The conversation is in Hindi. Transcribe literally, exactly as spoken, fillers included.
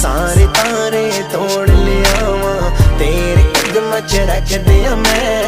सारे तारे तोड़ लिया तेरे कदम च रख दिया मैं।